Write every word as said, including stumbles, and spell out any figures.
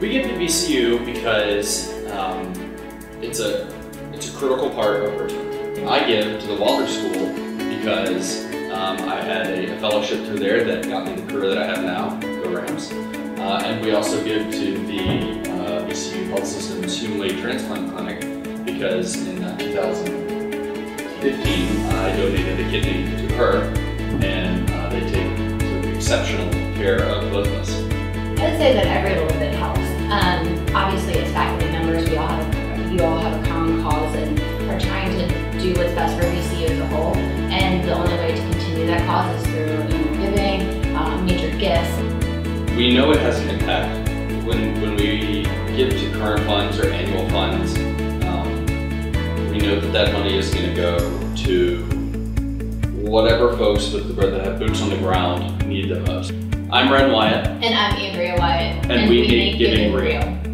We get to V C U because um, it's a it's a critical part of our team. I give to the Walter School because um, I had a, a fellowship through there that got me the career that I have now, the Rams. Uh, and we also give to the uh, V C U Health System's Human Late Transplant Clinic because in uh, two thousand fifteen I donated a kidney to her, and uh, they take exceptional care of both of us. I would say that every little bit helps. Um, obviously, as faculty members, we all have you all have a common cause and are trying to do what's best for V C U as a whole. And the only way to continue that cause is through giving, um, major gifts. We know it has an impact when when we give to current funds or annual funds. Um, we know that that money is going to go to whatever folks with the bread that have boots on the ground need the most. I'm Ren Wyatt. And I'm Andrea Wyatt. And, and we, we make giving real.